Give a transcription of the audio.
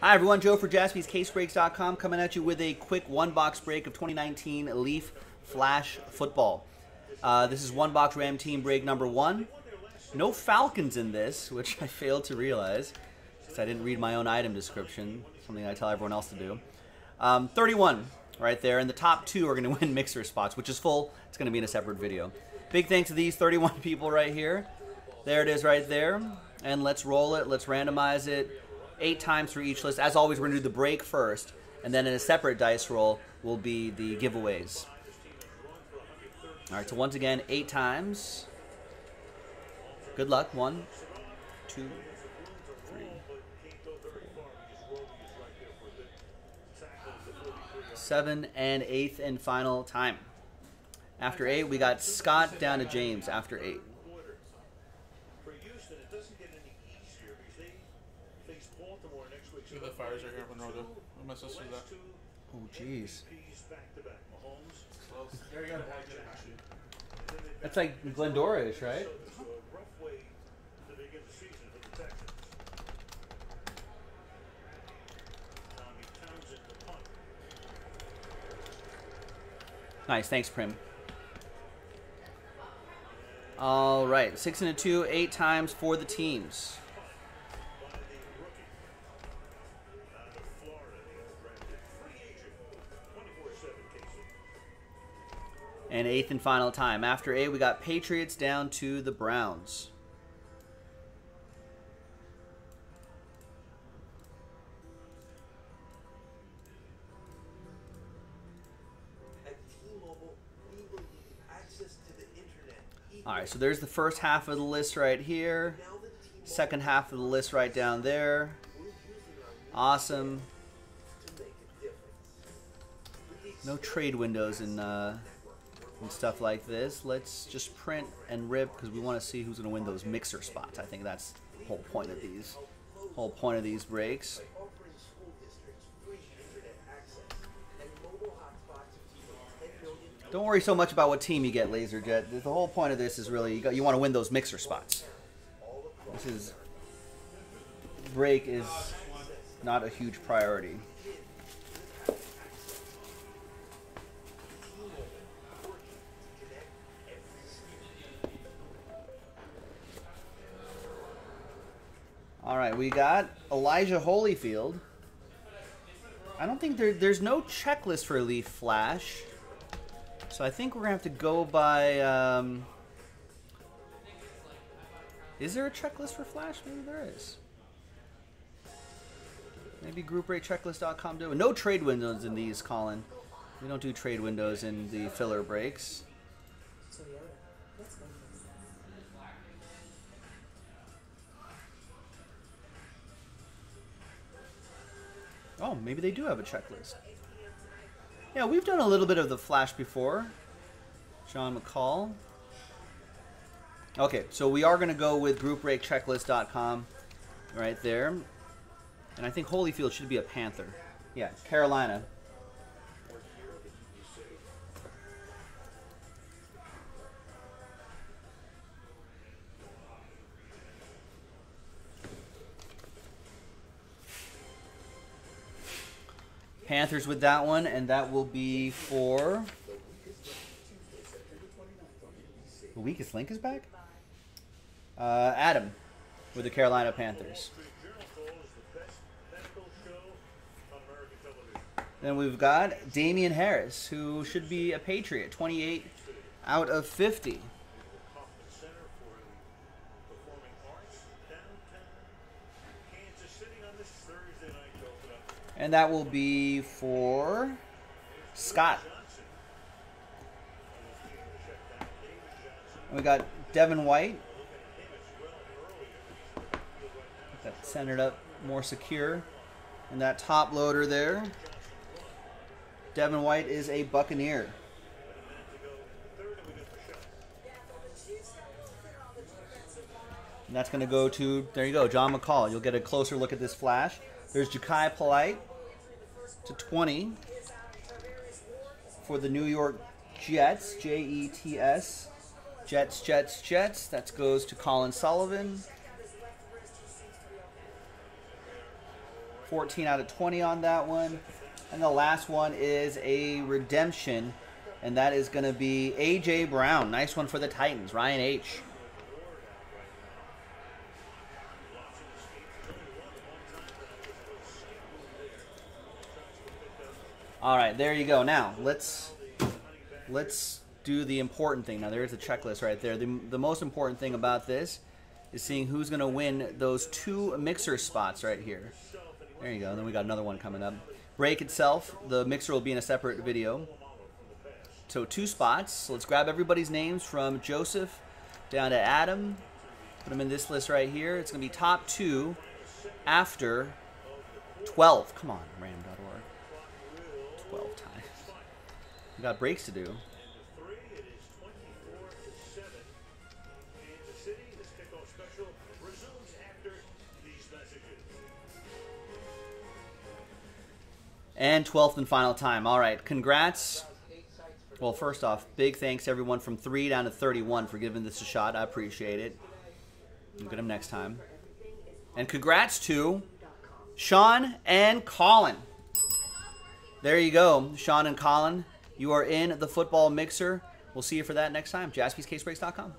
Hi everyone, Joe for JaspysCaseBreaks.com coming at you with a quick one-box break of 2019 Leaf Flash Football. This is one-box Ram team break number 1. No Falcons in this, which I failed to realize because I didn't read my own item description, something I tell everyone else to do. 31 right there, and the top 2 are going to win Mixer Spots, which is full. It's going to be in a separate video. Big thanks to these 31 people right here. There it is right there. And let's roll it. Let's randomize it. 8 times for each list. As always, we're going to do the break first, and then in a separate dice roll will be the giveaways. All right, so once again, 8 times. Good luck. 1, 2, 3, 4, 7, and 8th and final time. After 8, we got Scott down to James after 8. The fires are here when we're done. My sister that. Oh, jeez. That's like Glendora-ish, right? Nice, thanks, Prim. All right, 6 and a 2, 8 times for the teams. And 8th and final time. After 8, we got Patriots down to the Browns. At T-Mobile, we believe access to the internet. All right, so there's the first half of the list right here. Second half of the list right down there. Awesome. No trade windows and stuff like this. Let's just print and rip because we want to see who's going to win those Mixer Spots. I think that's the whole point of these. breaks. Don't worry so much about what team you get, LaserJet. The whole point of this is really you want to win those Mixer Spots. This is break is not a huge priority. All right, we got Elijah Holyfield. I don't think there's no checklist for Leaf Flash, so I think we're gonna have to go by. Is there a checklist for Flash? Maybe there is. Maybe groupbreakchecklist.com do it. No trade windows in these, Colin. We don't do trade windows in the filler breaks. Oh, maybe they do have a checklist. Yeah, we've done a little bit of the Flash before. John McCall. Okay, so we are going to go with groupbreakchecklist.com right there. And I think Holyfield should be a Panther. Yeah, Carolina. Panthers with that one, and that will be for... The weakest link is back? Adam with the Carolina Panthers. Then we've got Damian Harris, who should be a Patriot, 28 out of 50. And that will be for Scott. And we got Devin White. Get that centered up more secure. And that top loader there. Devin White is a Buccaneer. And that's going to go to, there you go, John McCall. You'll get a closer look at this Flash. There's Ja'Kai Polite to 20 for the New York Jets, J-E-T-S, Jets, Jets, Jets. That goes to Colin Sullivan. 14 out of 20 on that one. And the last one is a redemption, and that is going to be A.J. Brown. Nice one for the Titans, Ryan H. All right, there you go. Now, let's do the important thing. Now, there is a checklist right there. The most important thing about this is seeing who's going to win those two mixer spots right here. There you go. And then we got another one coming up. Break itself, the mixer will be in a separate video. So two spots. Let's grab everybody's names from Joseph down to Adam. Put them in this list right here. It's going to be top two after 12. Come on, random.org. 12 times. We got breaks to do. And 12th and final time. All right, congrats. Well, first off, big thanks to everyone from 3 down to 31 for giving this a shot. I appreciate it. We'll get them next time. And congrats to Sean and Colin. There you go, Sean and Colin. You are in the football mixer. We'll see you for that next time. JaspysCaseBreaks.com.